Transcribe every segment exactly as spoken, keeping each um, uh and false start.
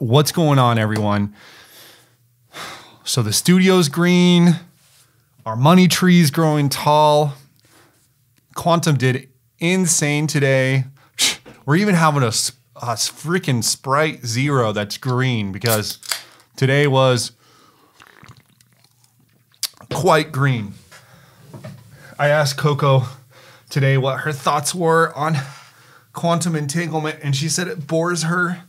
What's going on, everyone? So the studio's green, our money tree's growing tall. Quantum did insane today. We're even having a, a freaking Sprite Zero that's green because today was quite green. I asked Coco today what her thoughts were on quantum entanglement, and she said it bores her.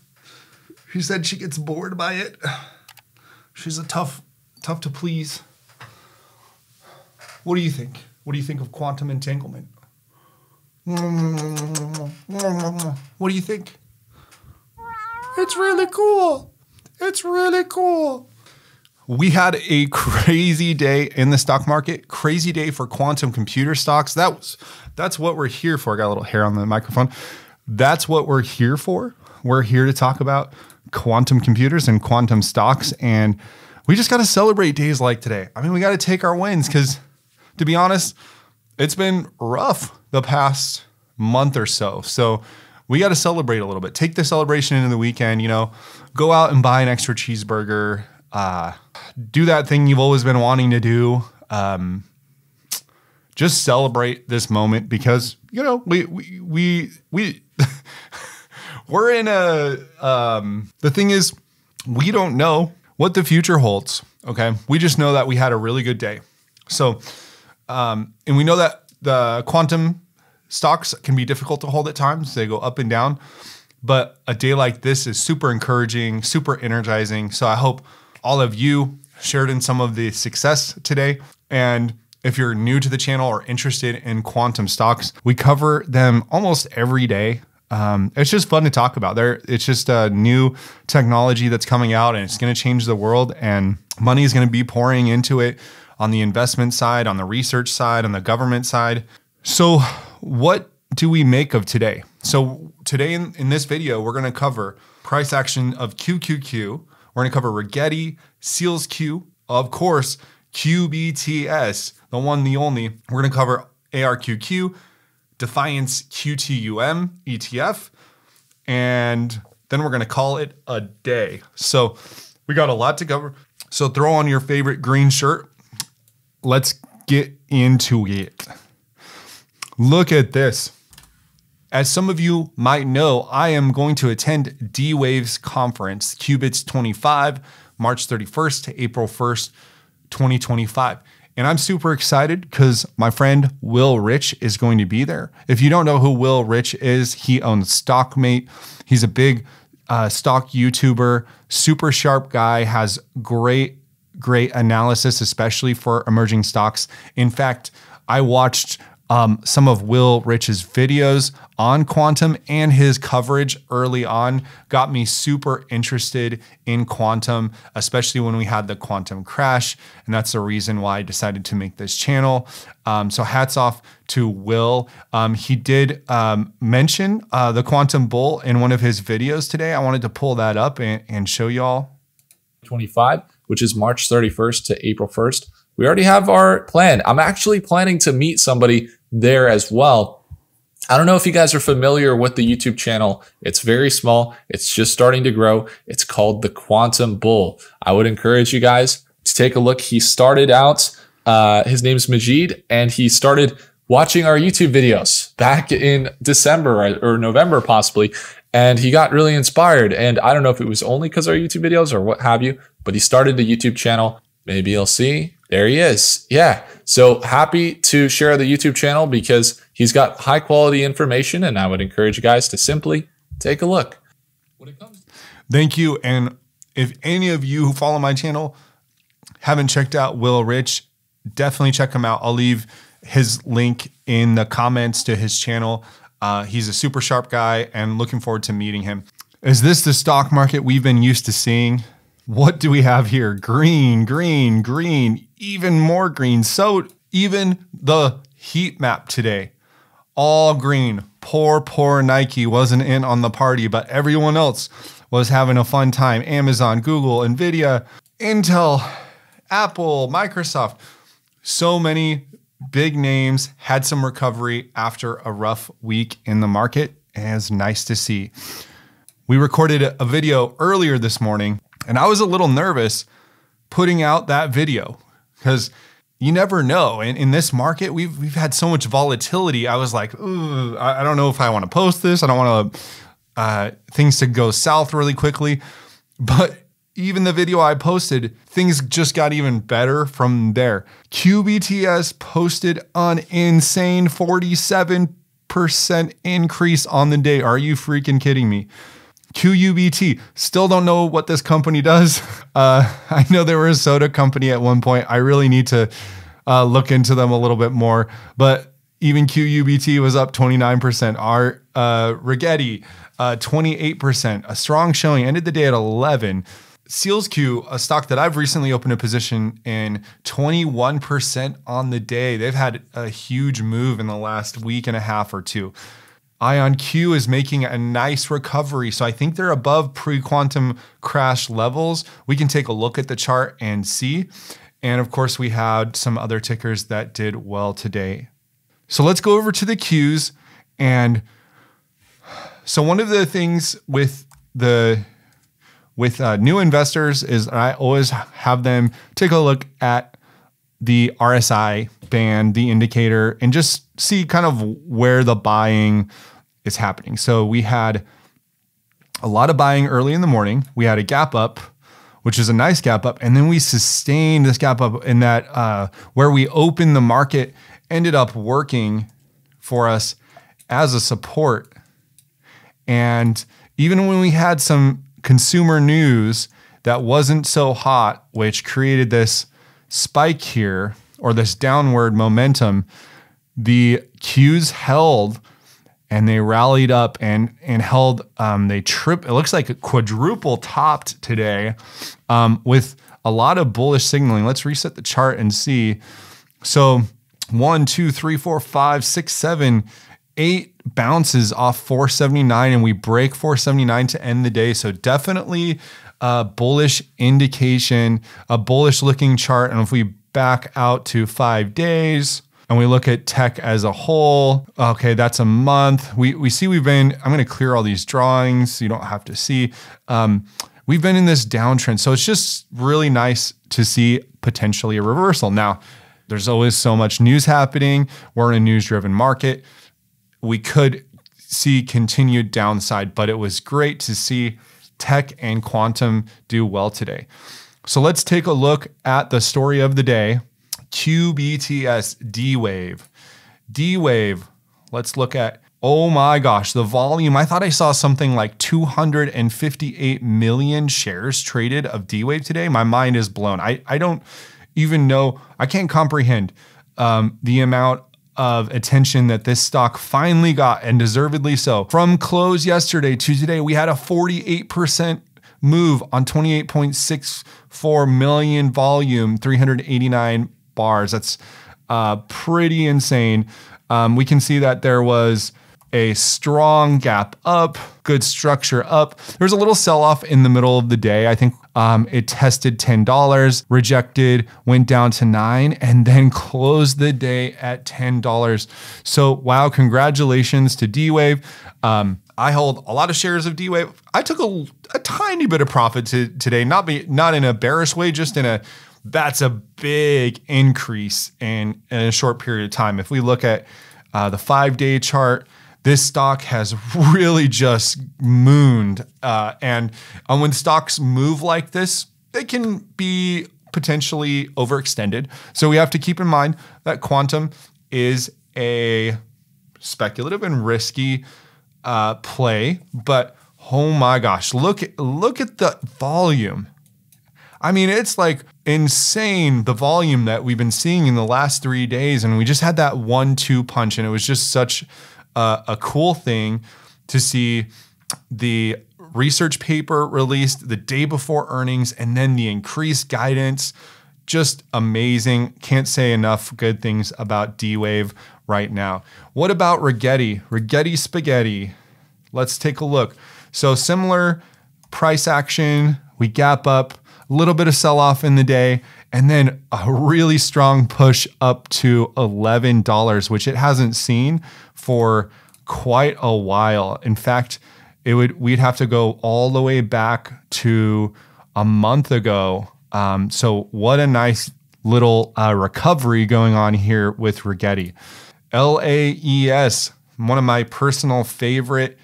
She said she gets bored by it. She's a tough, tough to please. What do you think? What do you think of quantum entanglement? What do you think? It's really cool. It's really cool. We had a crazy day in the stock market. Crazy day for quantum computer stocks. That was, that's what we're here for. I got a little hair on the microphone. That's what we're here for. We're here to talk about quantum computers and quantum stocks, and we just got to celebrate days like today. I mean, we got to take our wins because, to be honest, it's been rough the past month or so. So we got to celebrate a little bit. Take the celebration into the weekend, you know, go out and buy an extra cheeseburger, uh, do that thing you've always been wanting to do. Um, just celebrate this moment because, you know, we, we, we, we we're in a, um, the thing is, we don't know what the future holds, okay? We just know that we had a really good day. So, um, and we know that the quantum stocks can be difficult to hold at times. They go up and down, but a day like this is super encouraging, super energizing. So I hope all of you shared in some of the success today. And if you're new to the channel or interested in quantum stocks, we cover them almost every day. Um, it's just fun to talk about. There, it's just a new technology that's coming out, and it's going to change the world. And money is going to be pouring into it on the investment side, on the research side, on the government side. So, what do we make of today? So, today in, in this video, we're going to cover price action of Q Q Q. We're going to cover Rigetti, SEALS Q, of course, Q B T S, the one, the only. We're going to cover A R Q Q. Defiance Q T U M E T F, and then we're going to call it a day. So we got a lot to cover. So throw on your favorite green shirt. Let's get into it. Look at this. As some of you might know, I am going to attend D-Wave's conference, Qubits twenty-five, March thirty-first to April first, twenty twenty-five. And I'm super excited because my friend Will Rich is going to be there. If you don't know who Will Rich is, he owns Stockmate. He's a big uh, stock YouTuber, super sharp guy, has great, great analysis, especially for emerging stocks. In fact, I watched um, some of Will Rich's videos on quantum, and his coverage early on got me super interested in quantum, especially when we had the quantum crash. And that's the reason why I decided to make this channel. Um, so hats off to Will. Um, he did um, mention uh, the Quantum Bull in one of his videos today. I wanted to pull that up and, and show y'all. twenty-five, which is March thirty-first to April first. We already have our plan. I'm actually planning to meet somebody there as well. I don't know if you guys are familiar with the YouTube channel. It's very small. It's just starting to grow. It's called the Quantum Bull. I would encourage you guys to take a look. He started out, uh, his name's Majid, and he started watching our YouTube videos back in December or November possibly. And he got really inspired. And I don't know if it was only because of our YouTube videos or what have you, but he started the YouTube channel. Maybe you'll see. There he is. Yeah. So happy to share the YouTube channel because he's got high quality information, and I would encourage you guys to simply take a look. When it comes to Thank you. And if any of you who follow my channel haven't checked out Will Rich, definitely check him out. I'll leave his link in the comments to his channel. Uh, he's a super sharp guy, and looking forward to meeting him. Is this the stock market we've been used to seeing? What do we have here? Green, green, green, even more green. So even the heat map today, all green. Poor, poor Nike wasn't in on the party, but everyone else was having a fun time. Amazon, Google, NVIDIA, Intel, Apple, Microsoft. So many big names had some recovery after a rough week in the market, and it's nice to see. We recorded a video earlier this morning, and I was a little nervous putting out that video because you never know. And in this market, we've we've had so much volatility. I was like, ooh, I don't know if I want to post this. I don't want to uh, things to go south really quickly. But even the video I posted, things just got even better from there. Q B T S posted an insane forty-seven percent increase on the day. Are you freaking kidding me? Q U B T, still don't know what this company does. Uh, I know they were a soda company at one point. I really need to uh, look into them a little bit more, but even Q U B T was up twenty-nine percent. Our uh, Rigetti, uh, twenty-eight percent, a strong showing, ended the day at eleven. SEALS Q, a stock that I've recently opened a position in, twenty-one percent on the day. They've had a huge move in the last week and a half or two. IonQ is making a nice recovery. So I think they're above pre-quantum crash levels. We can take a look at the chart and see. And of course, we had some other tickers that did well today. So let's go over to the Qs. And so one of the things with the with uh, new investors is I always have them take a look at the R S I band, the indicator, and just see kind of where the buying is happening. So we had a lot of buying early in the morning. We had a gap up, which is a nice gap up. And then we sustained this gap up in that uh, where we opened the market ended up working for us as a support. And even when we had some consumer news that wasn't so hot, which created this spike here or this downward momentum, the Qs held and they rallied up and and held. Um, they trip. It looks like a quadruple topped today um, with a lot of bullish signaling. Let's reset the chart and see. So one, two, three, four, five, six, seven, eight bounces off four seventy-nine, and we break four seventy-nine to end the day. So definitely a bullish indication, a bullish looking chart. And if we back out to five days and we look at tech as a whole, okay, that's a month. We, we see we've been, I'm gonna clear all these drawings so you don't have to see. Um, we've been in this downtrend. So it's just really nice to see potentially a reversal. Now, there's always so much news happening. We're in a news-driven market. We could see continued downside, but it was great to see tech and quantum do well today. So let's take a look at the story of the day. Q B T S D-Wave. D-Wave, let's look at, oh my gosh, the volume. I thought I saw something like two hundred fifty-eight million shares traded of D-Wave today. My mind is blown. I, I don't even know, I can't comprehend um, the amount of attention that this stock finally got, and deservedly so. From close yesterday to today, we had a forty-eight percent move on twenty-eight point six four million volume, three hundred eighty-nine bars. That's uh, pretty insane. Um, we can see that there was a strong gap up, good structure up. There's a little sell-off in the middle of the day. I think um, it tested ten dollars, rejected, went down to nine, and then closed the day at ten dollars. So wow, congratulations to D-Wave. Um, I hold a lot of shares of D-Wave. I took a, a tiny bit of profit to, today, not, be, not in a bearish way, just in a, that's a big increase in, in a short period of time. If we look at uh, the five-day chart, this stock has really just mooned. Uh, and, and when stocks move like this, they can be potentially overextended. So we have to keep in mind that quantum is a speculative and risky uh, play. But oh my gosh, look, look at the volume. I mean, it's like insane, the volume that we've been seeing in the last three days. And we just had that one two punch, and it was just such Uh, a cool thing to see the research paper released the day before earnings and then the increased guidance. Just amazing. Can't say enough good things about D-Wave right now. What about Rigetti? Rigetti Spaghetti. Let's take a look. So similar price action. We gap up, a little bit of sell-off in the day, and then a really strong push up to eleven dollars, which it hasn't seen for quite a while. In fact, it would we'd have to go all the way back to a month ago. Um, so what a nice little uh, recovery going on here with Rigetti. L A E S, one of my personal favorite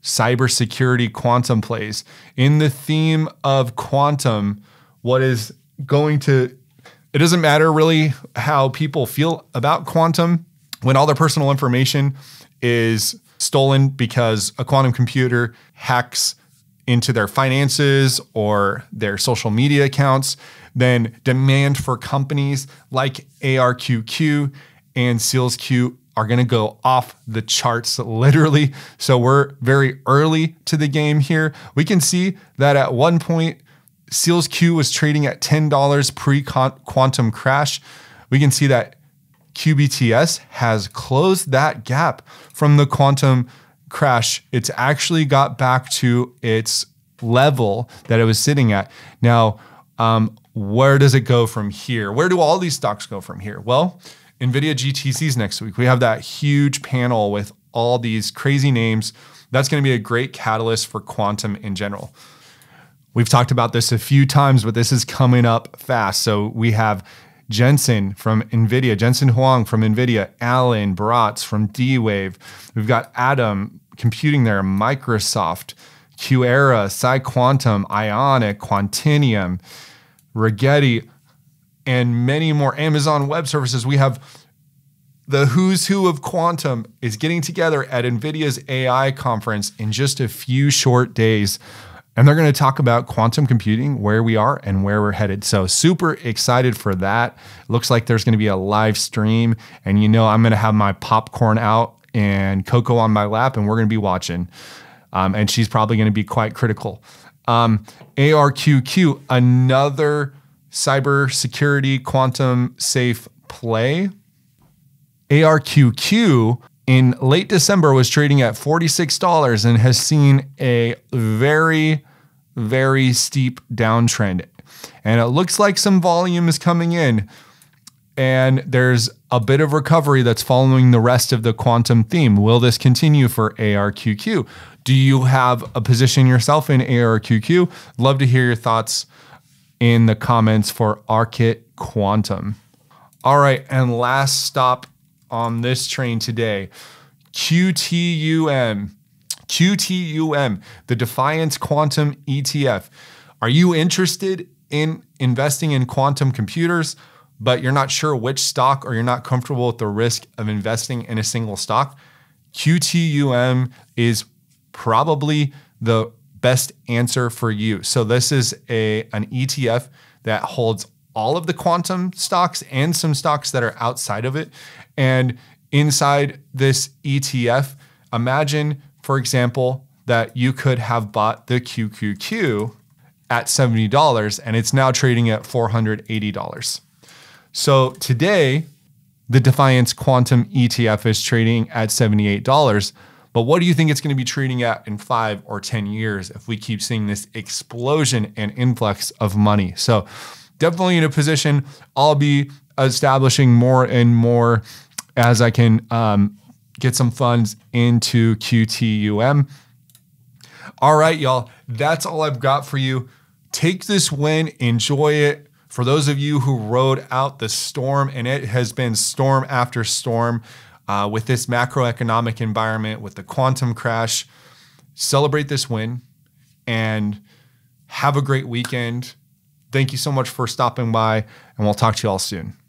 cybersecurity quantum plays. In the theme of quantum, what is going to, it doesn't matter really how people feel about quantum when all their personal information is stolen because a quantum computer hacks into their finances or their social media accounts, then demand for companies like A R Q Q and SEALS Q are gonna go off the charts, literally. So we're very early to the game here. We can see that at one point, SEALS Q was trading at ten dollars pre-quantum crash. We can see that Q B T S has closed that gap from the quantum crash. It's actually got back to its level that it was sitting at. Now, um, where does it go from here? Where do all these stocks go from here? Well, NVIDIA G T C's next week. We have that huge panel with all these crazy names. That's gonna be a great catalyst for quantum in general. We've talked about this a few times, but this is coming up fast. So we have Jensen from NVIDIA, Jensen Huang from NVIDIA, Alan Bratz from D-Wave. We've got Adam Computing there, Microsoft, Qera, PsyQuantum, Ionic, Quantinium, Rigetti, and many more. Amazon Web Services. We have the who's who of quantum is getting together at NVIDIA's A I conference in just a few short days. And they're going to talk about quantum computing, where we are and where we're headed. So super excited for that. Looks like there's going to be a live stream, and you know, I'm going to have my popcorn out and cocoa on my lap, and we're going to be watching. Um, and she's probably going to be quite critical. Um, A R Q Q, another cybersecurity quantum safe play. A R Q Q in late December was trading at forty-six dollars and has seen a very, very steep downtrend. And it looks like some volume is coming in, and there's a bit of recovery that's following the rest of the quantum theme. Will this continue for A R Q Q? Do you have a position yourself in A R Q Q? Love to hear your thoughts in the comments for A R Q Q Quantum. All right, and last stop on this train today, Q T U M. Q T U M, the Defiance QUantum E T F. Are you interested in investing in quantum computers, but you're not sure which stock, or you're not comfortable with the risk of investing in a single stock? Q T U M is probably the best answer for you. So this is a an E T F that holds all of the quantum stocks and some stocks that are outside of it. And inside this E T F, imagine, for example, that you could have bought the Q Q Q at seventy dollars and it's now trading at four hundred eighty dollars. So today, the Defiance QUantum E T F is trading at seventy-eight dollars. But what do you think it's going to be trading at in five or ten years if we keep seeing this explosion and influx of money? So definitely in a position I'll be establishing more and more as I can um, get some funds into Q T U M. All right, y'all, that's all I've got for you. Take this win, enjoy it. For those of you who rode out the storm, and it has been storm after storm, Uh, with this macroeconomic environment, with the quantum crash, celebrate this win and have a great weekend. Thank you so much for stopping by, and we'll talk to you all soon.